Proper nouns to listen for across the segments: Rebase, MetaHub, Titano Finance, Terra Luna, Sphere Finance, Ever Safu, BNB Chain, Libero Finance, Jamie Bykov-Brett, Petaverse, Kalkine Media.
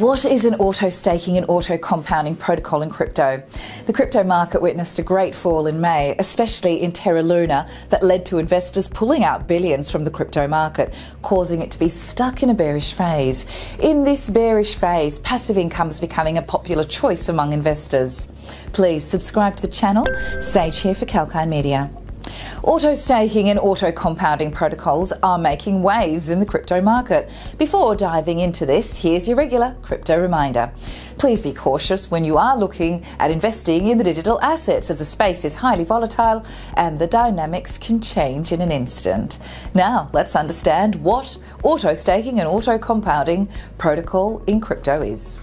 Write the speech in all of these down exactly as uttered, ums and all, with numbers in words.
What is an auto-staking and auto-compounding protocol in crypto? The crypto market witnessed a great fall in May, especially in Terra Luna, that led to investors pulling out billions from the crypto market, causing it to be stuck in a bearish phase. In this bearish phase, passive income is becoming a popular choice among investors. Please subscribe to the channel. Sage here for Kalkine Media. Auto-staking and auto-compounding protocols are making waves in the crypto market. Before diving into this, here's your regular crypto reminder. Please be cautious when you are looking at investing in the digital assets, as the space is highly volatile and the dynamics can change in an instant. Now, let's understand what auto-staking and auto-compounding protocol in crypto is.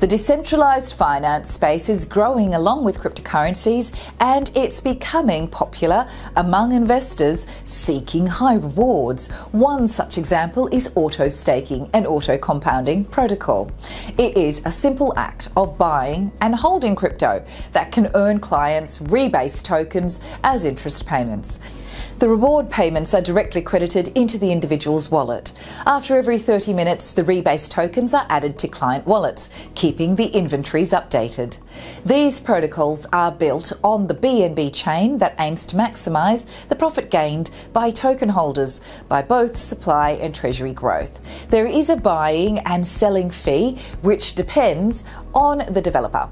The decentralized finance space is growing along with cryptocurrencies, and it's becoming popular among investors seeking high rewards. One such example is auto-staking and auto-compounding protocol. It is a simple act of buying and holding crypto that can earn clients Rebase tokens as interest payments. The reward payments are directly credited into the individual's wallet. After every thirty minutes, the Rebase tokens are added to client wallets, keeping the inventories updated. These protocols are built on the B N B chain that aims to maximise the profit gained by token holders by both supply and treasury growth. There is a buying and selling fee, which depends on the developer.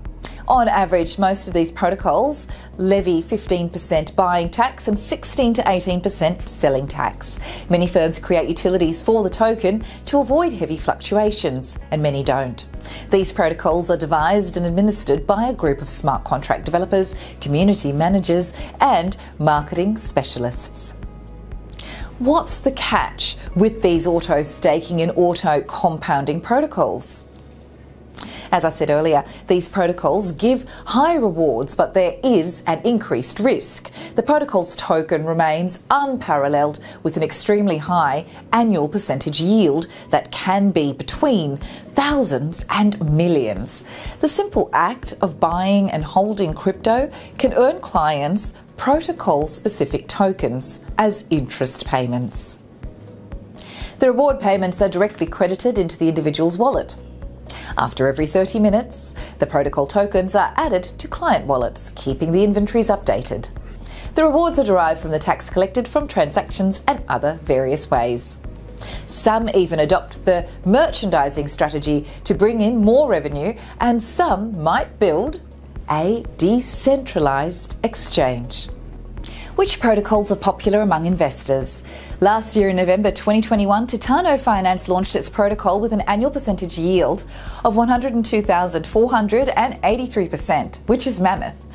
On average, most of these protocols levy fifteen percent buying tax and sixteen to eighteen percent selling tax. Many firms create utilities for the token to avoid heavy fluctuations, and many don't. These protocols are devised and administered by a group of smart contract developers, community managers, and marketing specialists. What's the catch with these auto-staking and auto-compounding protocols? As I said earlier, these protocols give high rewards, but there is an increased risk. The protocol's token remains unparalleled with an extremely high annual percentage yield that can be between thousands and millions. The simple act of buying and holding crypto can earn clients protocol-specific tokens as interest payments. The reward payments are directly credited into the individual's wallet. After every thirty minutes, the protocol tokens are added to client wallets, keeping the inventories updated. The rewards are derived from the tax collected from transactions and other various ways. Some even adopt the merchandising strategy to bring in more revenue, and some might build a decentralized exchange. Which protocols are popular among investors? Last year in November twenty twenty-one, Titano Finance launched its protocol with an annual percentage yield of one hundred two thousand four hundred eighty-three percent, which is mammoth.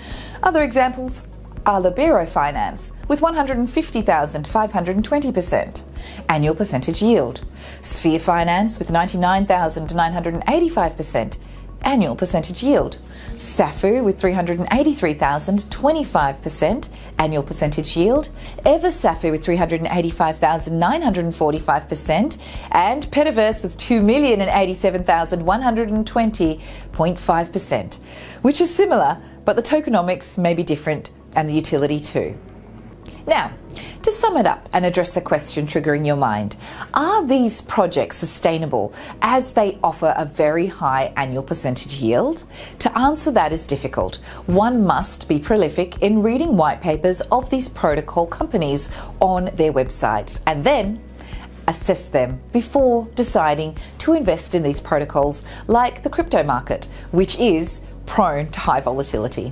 Other examples are Libero Finance with one hundred fifty thousand five hundred twenty percent annual percentage yield, Sphere Finance with ninety-nine thousand nine hundred eighty-five percent annual percentage yield, Safu with three hundred eighty-three thousand twenty-five percent annual percentage yield, Ever Safu with three hundred eighty-five thousand nine hundred forty-five percent, and Petaverse with two million eighty-seven thousand one hundred twenty point five percent, which is similar, but the tokenomics may be different and the utility too. Now, to sum it up and address a question triggering your mind, are these projects sustainable as they offer a very high annual percentage yield? To answer that is difficult. One must be prolific in reading white papers of these protocol companies on their websites, and then assess them before deciding to invest in these protocols, like the crypto market, which is prone to high volatility.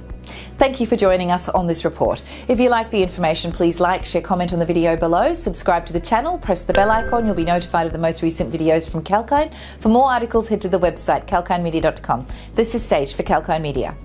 Thank you for joining us on this report. If you like the information, please like, share, comment on the video below, subscribe to the channel, press the bell icon. You'll be notified of the most recent videos from Kalkine. For more articles, head to the website kalkine media dot com. This is Sage for Kalkine Media.